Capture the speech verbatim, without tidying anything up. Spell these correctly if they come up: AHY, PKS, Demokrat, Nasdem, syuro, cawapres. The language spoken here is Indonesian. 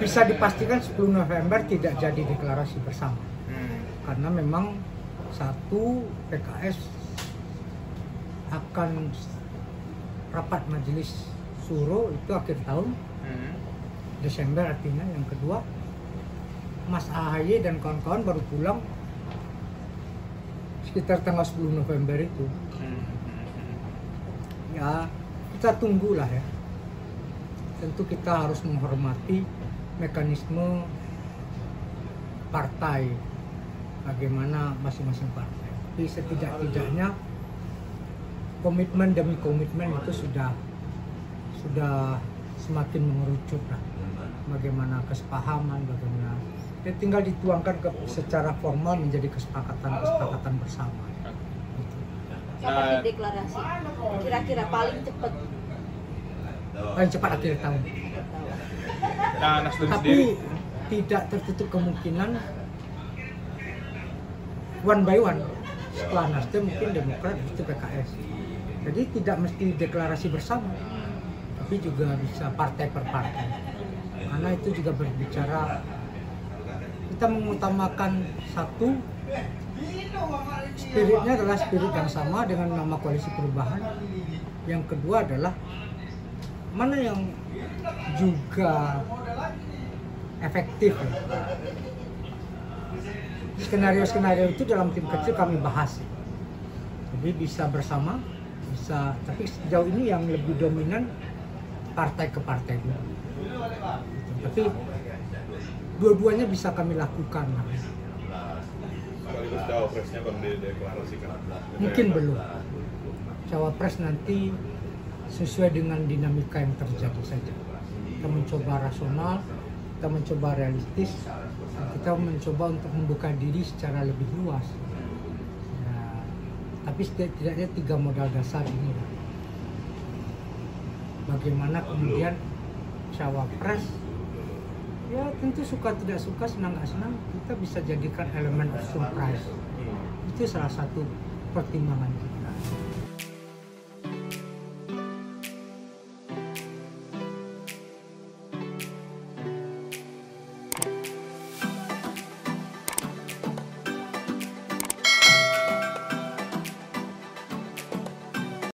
bisa dipastikan sepuluh November tidak jadi deklarasi bersama. Hmm. Karena memang satu, P K S akan rapat majelis syuro itu akhir tahun, hmm. Desember artinya. Yang kedua, Mas A H Y dan kawan-kawan baru pulang sekitar tanggal sepuluh November itu. Hmm. Ya, kita tunggulah ya. Tentu kita harus menghormati mekanisme partai, bagaimana masing-masing partai. Tapi setidak-tidaknya komitmen demi komitmen itu sudah sudah semakin mengerucut lah. Bagaimana kesepahaman, bagaimana ya, tinggal dituangkan ke, secara formal menjadi kesepakatan-kesepakatan bersama. Kapan dideklarasi? Kira-kira paling cepat? Paling cepat akhir tahun. Nah, Nasdem tapi sendiri tidak tertutup kemungkinan one by one setelah Nasdem mungkin Demokrat itu P K S. Jadi tidak mesti deklarasi bersama, tapi juga bisa partai per partai. Karena itu juga berbicara kita mengutamakan satu. Spiritnya adalah spirit yang sama dengan nama koalisi perubahan. Yang kedua adalah mana yang juga efektif. Skenario-skenario itu dalam tim kecil kami bahas. Jadi bisa bersama, bisa. Tapi sejauh ini yang lebih dominan partai ke partai. Tapi dua-duanya bisa kami lakukan. Cawapresnya akan dideklarasikan? Mungkin belum. Cawapres nanti sesuai dengan dinamika yang terjadi saja. Kita mencoba rasional, kita mencoba realistis, kita mencoba untuk membuka diri secara lebih luas. Nah, tapi setidaknya tiga modal dasar ini. Bagaimana kemudian cawapres? Ya tentu suka tidak suka, senang nggak senang, kita bisa jadikan elemen of surprise. Itu salah satu pertimbangan kita.